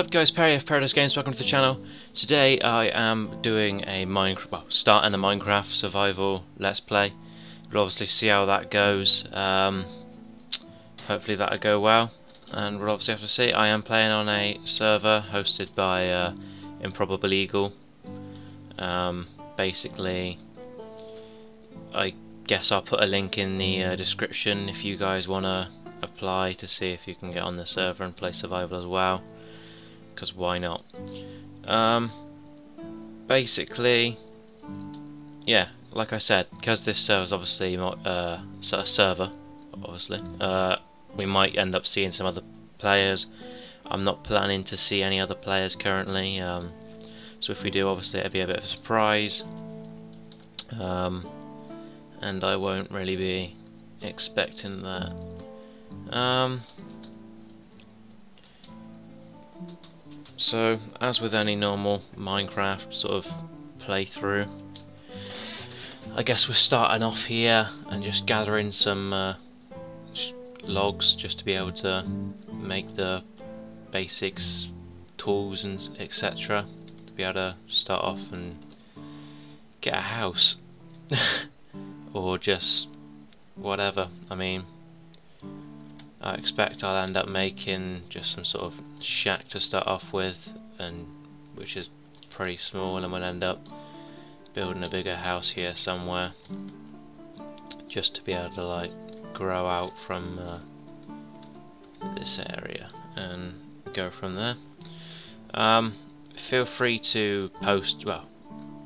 What's up guys, Perry of Paradise Games, welcome to the channel. Today I am doing a Minecraft survival let's play. We'll obviously see how that goes, hopefully that'll go well. And we'll obviously have to see. I am playing on a server hosted by Improbable Eagle. Basically, I guess I'll put a link in the description if you guys want to apply to see if you can get on the server and play survival as well. Because why not? Basically, yeah, like I said, because this server's obviously we might end up seeing some other players. I'm not planning to see any other players currently, so if we do, obviously it'll be a bit of a surprise, and I won't really be expecting that. So, as with any normal Minecraft sort of playthrough, I guess we're starting off here and just gathering some logs just to be able to make the basics, tools and etc. to be able to start off and get a house or just whatever. I mean, I expect I'll end up making just some sort of shack to start off with, and which is pretty small, and I'm going to end up building a bigger house here somewhere just to be able to like grow out from this area and go from there. Feel free to post, well,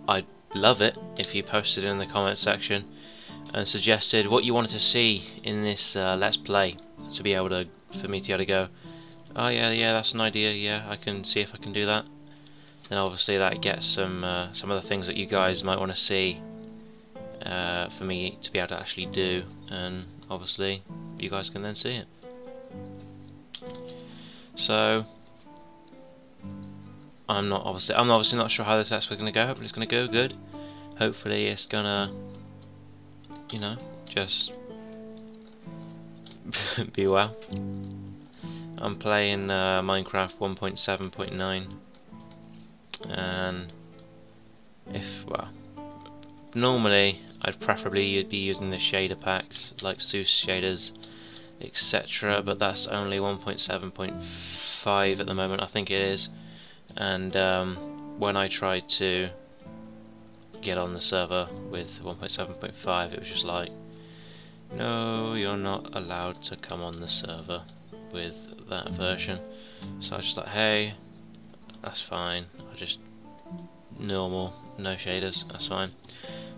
I'd love it if you posted in the comment section and suggested what you wanted to see in this let's play to be able to, for me to be able to go, oh yeah, that's an idea, yeah, I can see if I can do that. Then obviously that gets some of the things that you guys might want to see for me to be able to actually do, and obviously you guys can then see it. So I'm obviously not sure how this actually going to go. Hopefully it's going to go good. Hopefully it's going to, you know, just be well. I'm playing Minecraft 1.7.9, and if, well, normally I'd preferably be using the shader packs like Zeus shaders, etc. But that's only 1.7.5 at the moment, I think it is. And when I tried to get on the server with 1.7.5, it was just like, no, you're not allowed to come on the server with that version. So I was just like, hey, that's fine, I'll just normal, no shaders, that's fine.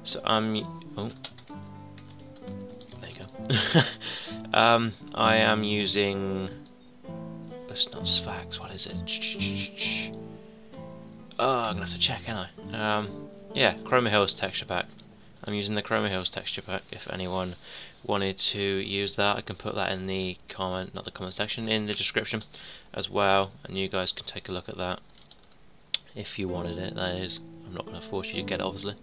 So I'm, oh, there you go. I am using, it's not Sfax, what is it? Oh, I'm gonna have to check, ain't I? Yeah, Chroma Hills texture pack. I'm using the Chroma Hills texture pack. If anyone wanted to use that, I can put that in the comment, not the comment section, in the description as well, and you guys can take a look at that if you wanted it, that is. I'm not going to force you to get it, obviously.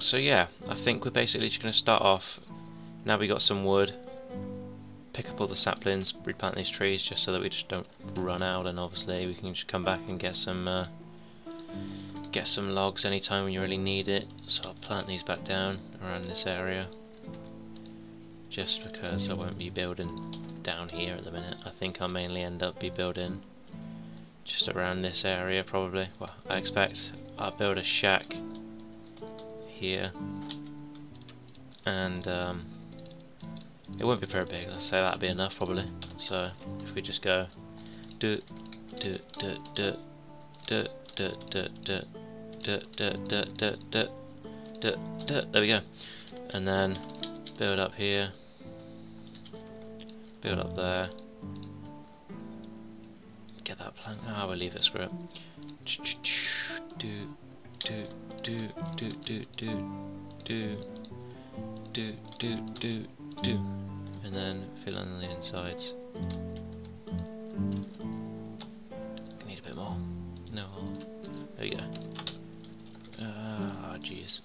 So yeah, I think we're basically just going to start off. Now we got some wood, pick up all the saplings, replant these trees just so that we just don't run out, and obviously we can just come back and get some logs anytime when you really need it. So I'll plant these back down around this area, just because I won't be building down here at the minute. I think I'll mainly end up building just around this area probably. Well, I expect I'll build a shack here, and it won't be very big, let's say that'd be enough probably. So if we just go do do do do do do do do do do do do do do, there we go, and then build up here, build up there, get that plank. Ah, we'll leave it, screw it. Do do do do do do do do do do do, and then fill in the insides. I need a bit more. No, there we go. Ah, jeez.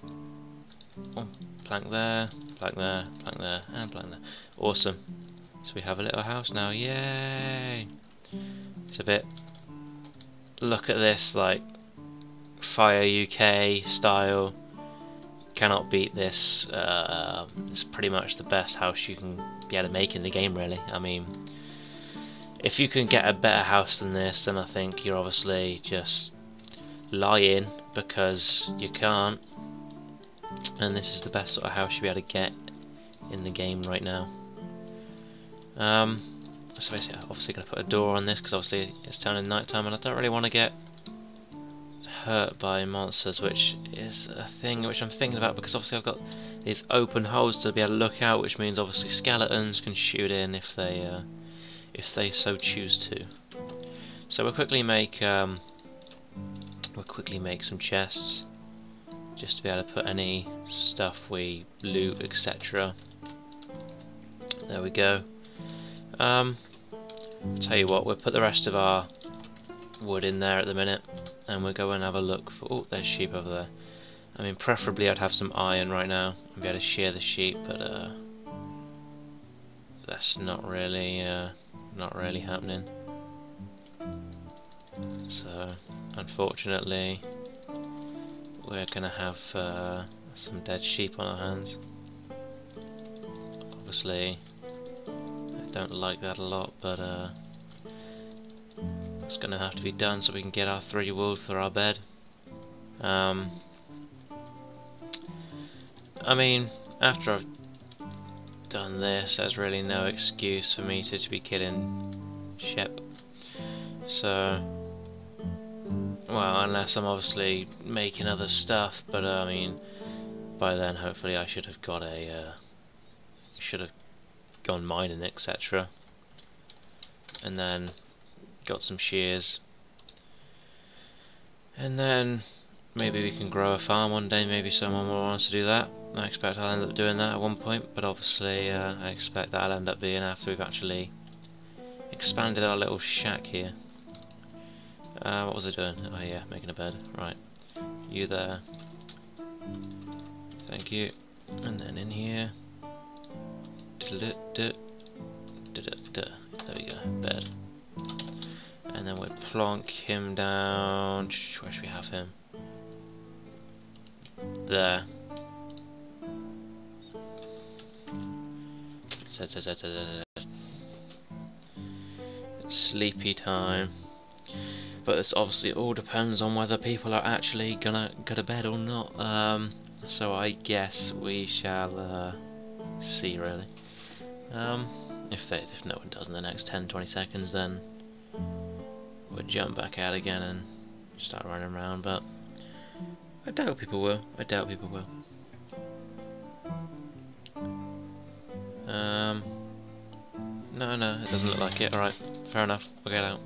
One plank there, plank there, plank there, and plank there. Awesome. So we have a little house now. Yay! It's a bit, look at this, like Fire UK style. Cannot beat this. It's pretty much the best house you can be able to make in the game, really. I mean, if you can get a better house than this, then I think you're obviously just lying, because you can't. And this is the best sort of house you'll be able to get in the game right now. So basically, I'm obviously going to put a door on this, because obviously it's turning nighttime, and I don't really want to get hurt by monsters, which is a thing which I'm thinking about, because obviously I've got these open holes to be able to look out, which means obviously skeletons can shoot in if they so choose to. So we'll quickly make some chests, just to be able to put any stuff we loot, etc. There we go. I'll tell you what, we'll put the rest of our wood in there at the minute, and we'll go and have a look for... Oh, there's sheep over there. I mean, preferably I'd have some iron right now and be able to shear the sheep, but that's not really happening. So, unfortunately, we're gonna have some dead sheep on our hands. Obviously, I don't like that a lot, but it's going to have to be done so we can get our 3 wool for our bed. I mean, after I've done this, there's really no excuse for me to be killing sheep. So, well, unless I'm obviously making other stuff, but I mean, by then hopefully I should have got a, should have gone mining, etc. And then got some shears, and then maybe we can grow a farm one day. Maybe someone will want us to do that. I expect I'll end up doing that at one point, but obviously I expect that'll end up being after we've actually expanded our little shack here. What was I doing? Oh yeah, making a bed. Right, you there. Thank you. And then in here. There we go, bed. And then we'll plonk him down. Where should we have him? There. It's sleepy time. But this obviously all depends on whether people are actually gonna go to bed or not. So I guess we shall see, really. If no one does in the next 10-20 seconds, then we'll jump back out again and start running around, but I doubt people will. No, it doesn't look like it. Alright, fair enough, we'll get out.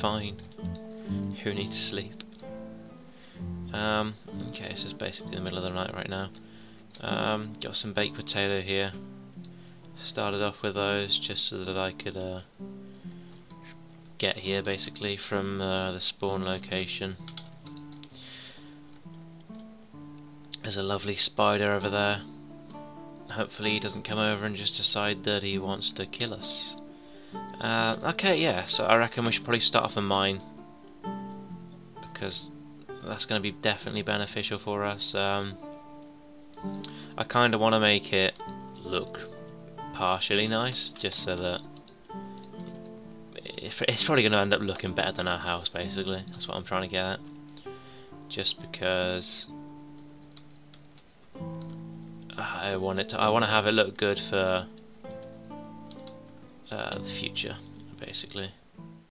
Fine. Who needs sleep? Okay, so it's basically the middle of the night right now. Got some baked potato here. Started off with those just so that I could, get here basically from the spawn location. There's a lovely spider over there. Hopefully he doesn't come over and just decide that he wants to kill us. Okay, yeah, so I reckon we should probably start off a mine, because that's going to be definitely beneficial for us. I kind of want to make it look partially nice, just so that it's probably going to end up looking better than our house, basically. That's what I'm trying to get at. Just because I want it to, I want to have it look good for the future, basically.